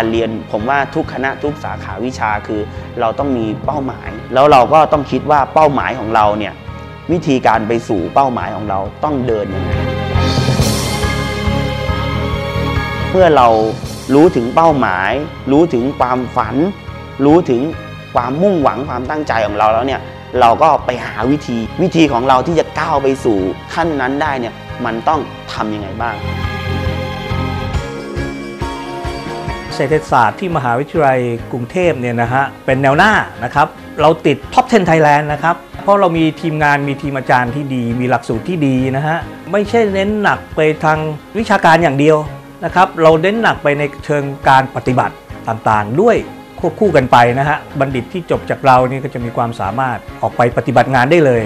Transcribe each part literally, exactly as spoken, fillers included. การเรียนผมว่าทุกคณะทุกสาขาวิชาคือเราต้องมีเป้าหมายแล้วเราก็ต้องคิดว่าเป้าหมายของเราเนี่ยวิธีการไปสู่เป้าหมายของเราต้องเดินยังไงเมื่อเรารู้ถึงเป้าหมายรู้ถึงความฝันรู้ถึงความมุ่งหวังความตั้งใจของเราแล้วเนี่ยเราก็ไปหาวิธีวิธีของเราที่จะก้าวไปสู่ขั้นนั้นได้เนี่ยมันต้องทำยังไงบ้างเศรษฐศาสตร์ที่มหาวิทยาลัยกรุงเทพเนี่ยนะฮะเป็นแนวหน้านะครับเราติดท็อปเท็น ไทยแลนด์นะครับเพราะเรามีทีมงานมีทีมอาจารย์ที่ดีมีหลักสูตรที่ดีนะฮะไม่ใช่เน้นหนักไปทางวิชาการอย่างเดียวนะครับเราเน้นหนักไปในเชิงการปฏิบัติต่างๆด้วยควบคู่กันไปนะฮะบัณฑิตที่จบจากเรานี่ก็จะมีความสามารถออกไปปฏิบัติงานได้เลย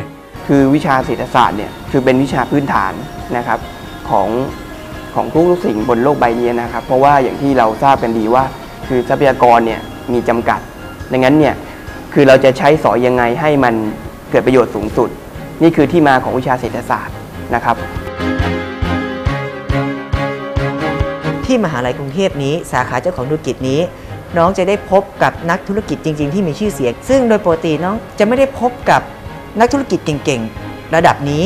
คือวิชาเศรษฐศาสตร์เนี่ยคือเป็นวิชาพื้นฐานนะครับของของทุกทุกสิ่งบนโลกใบนี้นะครับเพราะว่าอย่างที่เราทราบกันดีว่าคือทรัพยากรเนี่ยมีจำกัดดังนั้นเนี่ยคือเราจะใช้สอยยังไงให้มันเกิดประโยชน์สูงสุดนี่คือที่มาของวิชาเศรษฐศาสตร์นะครับที่มหาลัยกรุงเทพนี้สาขาเจ้าของธุรกิจนี้น้องจะได้พบกับนักธุรกิจจริงๆที่มีชื่อเสียงซึ่งโดยปกติน้องจะไม่ได้พบกับนักธุรกิจเก่งๆระดับนี้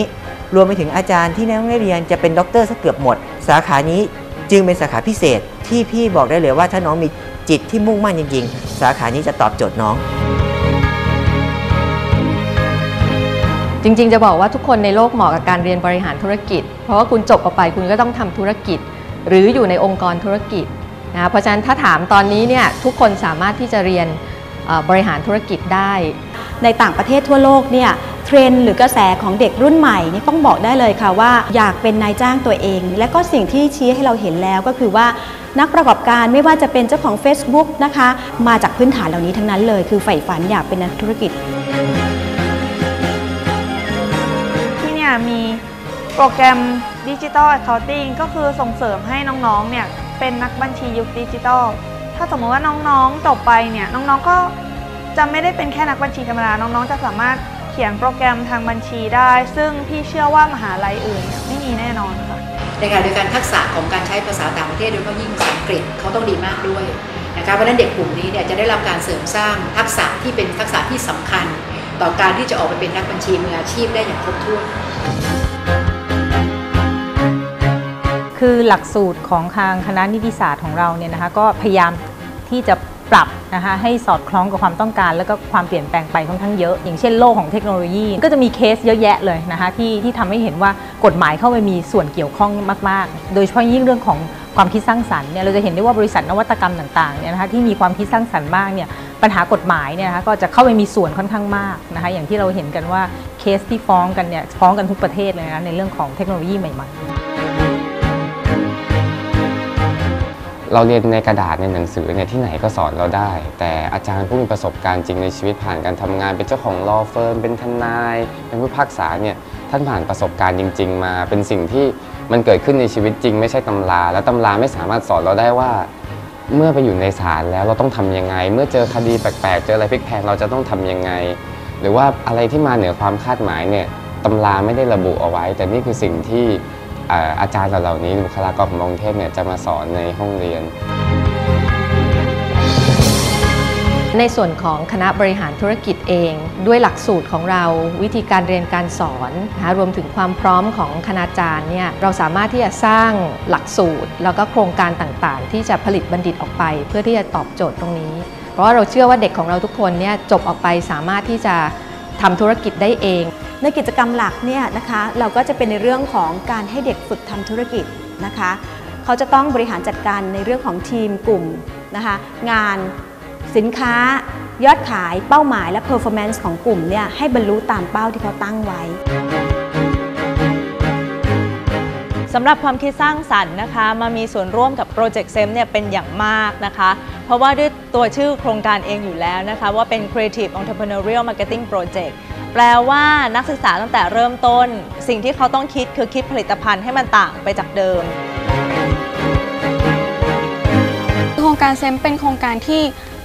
รวมไปถึงอาจารย์ที่น้องได้เรียนจะเป็นด็อกเตอร์ซะเกือบหมดสาขานี้จึงเป็นสาขาพิเศษที่พี่บอกได้เลยว่าถ้าน้องมีจิตที่มุ่งมั่นจริงๆสาขานี้จะตอบโจทย์น้องจริงๆจะบอกว่าทุกคนในโลกเหมาะกับการเรียนบริหารธุรกิจเพราะว่าคุณจบออกไปคุณก็ต้องทำธุรกิจหรืออยู่ในองค์กรธุรกิจนะเพราะฉะนั้นถ้าถามตอนนี้เนี่ยทุกคนสามารถที่จะเรียนบริหารธุรกิจได้ในต่างประเทศทั่วโลกเนี่ยเทรนด์หรือกระแสของเด็กรุ่นใหม่นี่ต้องบอกได้เลยค่ะว่าอยากเป็นนายจ้างตัวเองและก็สิ่งที่ชี้ให้เราเห็นแล้วก็คือว่านักประกอบการไม่ว่าจะเป็นเจ้าของ เฟซบุ๊ก นะคะมาจากพื้นฐานเหล่านี้ทั้งนั้นเลยคือใฝ่ฝันอยากเป็นนักธุรกิจที่เนี่ยมีโปรแกรม ดิจิทัล แอคเคาน์ติ้ง ก็คือส่งเสริมให้น้องๆเนี่ยเป็นนักบัญชียุคดิจิทัลถ้าสมมติว่าน้องๆจบไปเนี่ยน้องๆก็จะไม่ได้เป็นแค่นักบัญชีธรรมดาน้องๆจะสามารถเขียนโปรแกรมทางบัญชีได้ซึ่งพี่เชื่อว่ามหาลัยอื่นไม่มีแน่นอนค่ะในการโดยการทักษะของการใช้ภาษาต่างประเทศโดยเฉพาะยิ่งภาษาอังกฤษเขาต้องดีมากด้วยนะคะเพราะฉะนั้นเด็กกลุ่มนี้เนี่ยจะได้รับการเสริมสร้างทักษะที่เป็นทักษะที่สำคัญต่อการที่จะออกไปเป็นนักบัญชีมืออาชีพได้อย่างครบถ้วนคือหลักสูตรของทางคณะนิติศาสตร์ของเราเนี่ยนะคะก็พยายามที่จะปรับนะคะให้สอดคล้องกับความต้องการแล้วก็ความเปลี่ยนแปลงไปค่อนข้างเยอะอย่างเช่นโลกของเทคโนโลยีก็จะมีเคสเยอะแยะเลยนะคะที่ที่ทำให้เห็นว่ากฎหมายเข้าไปมีส่วนเกี่ยวข้องมากๆโดยเฉพาะยิ่งเรื่องของความคิดสร้างสรรค์เนี่ยเราจะเห็นได้ว่าบริษัทนวัตกรรมต่างๆเนี่ยนะคะที่มีความคิดสร้างสรรค์มากเนี่ยปัญหากฎหมายเนี่ยนะคะก็จะเข้าไปมีส่วนค่อนข้างมากนะคะอย่างที่เราเห็นกันว่าเคสที่ฟ้องกันเนี่ยฟ้องกันทุกประเทศเลยนะในเรื่องของเทคโนโลยีใหม่ๆเราเรียนในกระดาษในหนังสือเนี่ยที่ไหนก็สอนเราได้แต่อาจารย์ผู้มีประสบการณ์จริงในชีวิตผ่านการทำงานเป็นเจ้าของลอว์เฟิร์มเป็นทนายเป็นผู้พิพากษาเนี่ยท่านผ่านประสบการณ์จริงๆมาเป็นสิ่งที่มันเกิดขึ้นในชีวิตจริงไม่ใช่ตำราและตำราไม่สามารถสอนเราได้ว่าเมื่อไปอยู่ในศาลแล้วเราต้องทํำยังไงเมื่อเจอคดีแปลกๆเจออะไรพลิกแพลงเราจะต้องทํำยังไงหรือว่าอะไรที่มาเหนือความคาดหมายเนี่ยตำราไม่ได้ระบุเอาไว้แต่นี่คือสิ่งที่อาจารย์เหล่านี้บุคลากรของกรุงเทพเนี่ยจะมาสอนในห้องเรียนในส่วนของคณะบริหารธุรกิจเองด้วยหลักสูตรของเราวิธีการเรียนการสอนนะรวมถึงความพร้อมของคณาจารย์เนี่ยเราสามารถที่จะสร้างหลักสูตรแล้วก็โครงการต่างๆที่จะผลิตบัณฑิตออกไปเพื่อที่จะตอบโจทย์ตรงนี้เพราะเราเชื่อว่าเด็กของเราทุกคนเนี่ยจบออกไปสามารถที่จะทำธุรกิจได้เองในกิจกรรมหลักเนี่ยนะคะเราก็จะเป็นในเรื่องของการให้เด็กฝึกทำธุรกิจนะคะเขาจะต้องบริหารจัดการในเรื่องของทีมกลุ่มนะคะงานสินค้ายอดขายเป้าหมายและ เพอร์ฟอร์แมนซ์ ของกลุ่มเนี่ยให้บรรลุตามเป้าที่เขาตั้งไว้สำหรับความคิดสร้างสรรค์นะคะมามีส่วนร่วมกับโปรเจกต์เซมเนี่ยเป็นอย่างมากนะคะเพราะว่าด้วยตัวชื่อโครงการเองอยู่แล้วนะคะว่าเป็น Creative Entrepreneurial Marketing Projectแปลว่านักศึกษาตั้งแต่เริ่มต้นสิ่งที่เขาต้องคิดคือคิดผลิตภัณฑ์ให้มันต่างไปจากเดิมโครงการเซมเป็นโครงการที่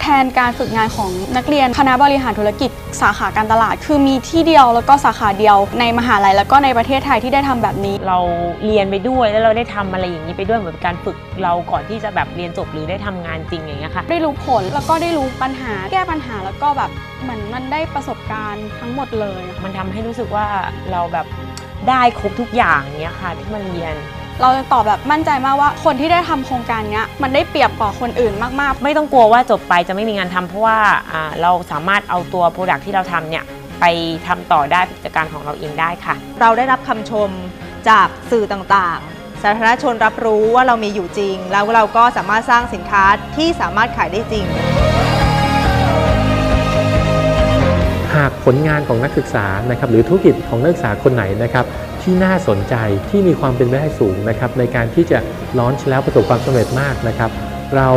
แทนการฝึกงานของนักเรียนคณะบริหารธุรกิจสาขาการตลาดคือมีที่เดียวแล้วก็สาขาเดียวในมหาลัยแล้วก็ในประเทศไทยที่ได้ทำแบบนี้เราเรียนไปด้วยแล้วเราได้ทำอะไรอย่างนี้ไปด้วยเหมือนการฝึกเราก่อนที่จะแบบเรียนจบหรือได้ทำงานจริงอย่างเงี้ยค่ะได้รู้ผลแล้วก็ได้รู้ปัญหาแก้ปัญหาแล้วก็แบบเหมือนมันได้ประสบการณ์ทั้งหมดเลยมันทำให้รู้สึกว่าเราแบบได้ครบทุกอย่างเงี้ยค่ะที่มันเรียนเราจะตอบแบบมั่นใจมากว่าคนที่ได้ทำโครงการเนี้ยมันได้เปรียบกว่าคนอื่นมากๆไม่ต้องกลัวว่าจบไปจะไม่มีงานทำเพราะว่าเราสามารถเอาตัวโปรดักต์ที่เราทำเนี่ยไปทำต่อได้กิจการของเราเองได้ค่ะเราได้รับคำชมจากสื่อต่างๆสาธารณชนรับรู้ว่าเรามีอยู่จริงแล้วเราก็สามารถสร้างสินค้าที่สามารถขายได้จริงหากผลงานของนักศึกษานะครับหรือธุรกิจของนักศึกษาคนไหนนะครับที่น่าสนใจที่มีความเป็นไปได้สูงนะครับในการที่จะลอนช์แล้วประสบความสำเร็จมากนะครับเรา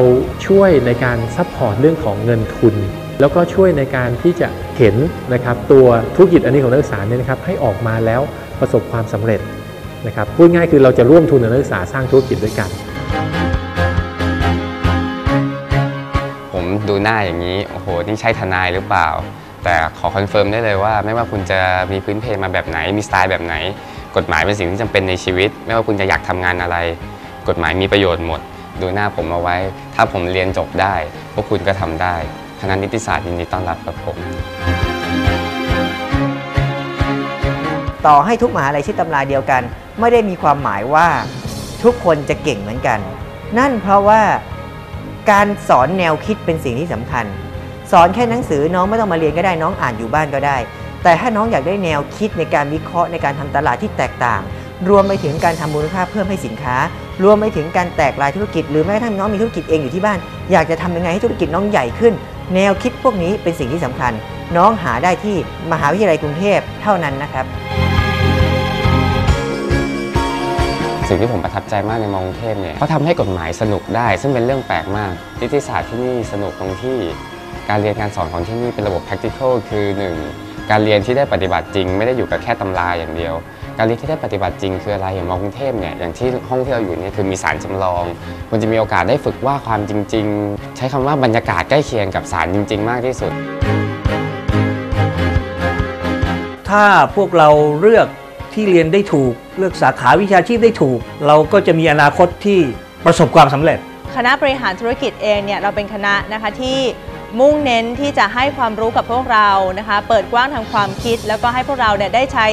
ช่วยในการซัพพอร์ตเรื่องของเงินทุนแล้วก็ช่วยในการที่จะเห็นนะครับตัวธุรกิจอันนี้ของนักศึกษาเนี่ยนะครับให้ออกมาแล้วประสบความสำเร็จนะครับพูดง่ายคือเราจะร่วมทุนกับนักศึกษาสร้างธุรกิจด้วยกันผมดูหน้าอย่างนี้โอ้โหนี่ใช่ทนายหรือเปล่าแต่ขอคอนเฟิร์มได้เลยว่าไม่ว่าคุณจะมีพื้นเพมาแบบไหนมีสไตล์แบบไหนกฎหมายเป็นสิ่งที่จำเป็นในชีวิตไม่ว่าคุณจะอยากทำงานอะไรกฎหมายมีประโยชน์หมดดูหน้าผมเอาไว้ถ้าผมเรียนจบได้พวกคุณก็ทำได้คณะนิติศาสตร์ยินดีต้อนรับครับผมต่อให้ทุกมหาลัยชื่อตำราเดียวกันไม่ได้มีความหมายว่าทุกคนจะเก่งเหมือนกันนั่นเพราะว่าการสอนแนวคิดเป็นสิ่งที่สำคัญสอนแค่หนังสือน้องไม่ต้องมาเรียนก็ได้น้องอ่านอยู่บ้านก็ได้แต่ถ้าน้องอยากได้แนวคิดในการวิเคราะห์ในการทำตลาดที่แตกต่างรวมไปถึงการทำมูลค่าเพิ่มให้สินค้ารวมไปถึงการแตกรายธุรกิจหรือแม้กระทั่งน้องมีธุรกิจเองอยู่ที่บ้านอยากจะทำยังไงให้ธุรกิจน้องใหญ่ขึ้นแนวคิดพวกนี้เป็นสิ่งที่สำคัญน้องหาได้ที่มหาวิทยาลัยกรุงเทพเท่านั้นนะครับสิ่งที่ผมประทับใจมากในมอกรุงเทพเนี่ยเขาทำให้กฎหมายสนุกได้ซึ่งเป็นเรื่องแปลกมากนิติศาสตร์ที่นี่สนุกตรงที่การเรียนการสอนของที่นี่เป็นระบบ practical คือ หนึ่ง การเรียนที่ได้ปฏิบัติจริงไม่ได้อยู่กับแค่ตำราอย่างเดียวการเรียนที่ได้ปฏิบัติจริงคืออะไรอย่างมอกรุงเทพเนี่ยอย่างที่ห้องที่เราอยู่นี่คือมีศาลจำลองคุณจะมีโอกาสได้ฝึกว่าความจริงๆใช้คำว่าบรรยากาศใกล้เคียงกับศาลจริงๆมากที่สุดถ้าพวกเราเลือกที่เรียนได้ถูกเลือกสาขาวิชาชีพได้ถูกเราก็จะมีอนาคตที่ประสบความสำเร็จคณะบริหารธุรกิจเองเนี่ยเราเป็นคณะนะคะที่มุ่งเน้นที่จะให้ความรู้กับพวกเรานะคะเปิดกว้างทางความคิดแล้วก็ให้พวกเราเนี่ยได้ใช้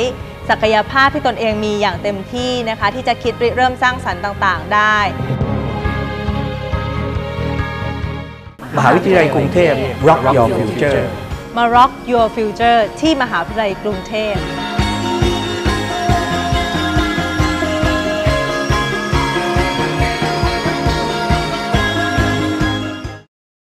ศักยภาพที่ตนเองมีอย่างเต็มที่นะคะที่จะคิดริเริ่มสร้างสรรค์ต่างๆได้มหาวิทยาลัยกรุงเทพ Rock Your Future มา Rock Your Future ที่มหาวิทยาลัยกรุงเทพ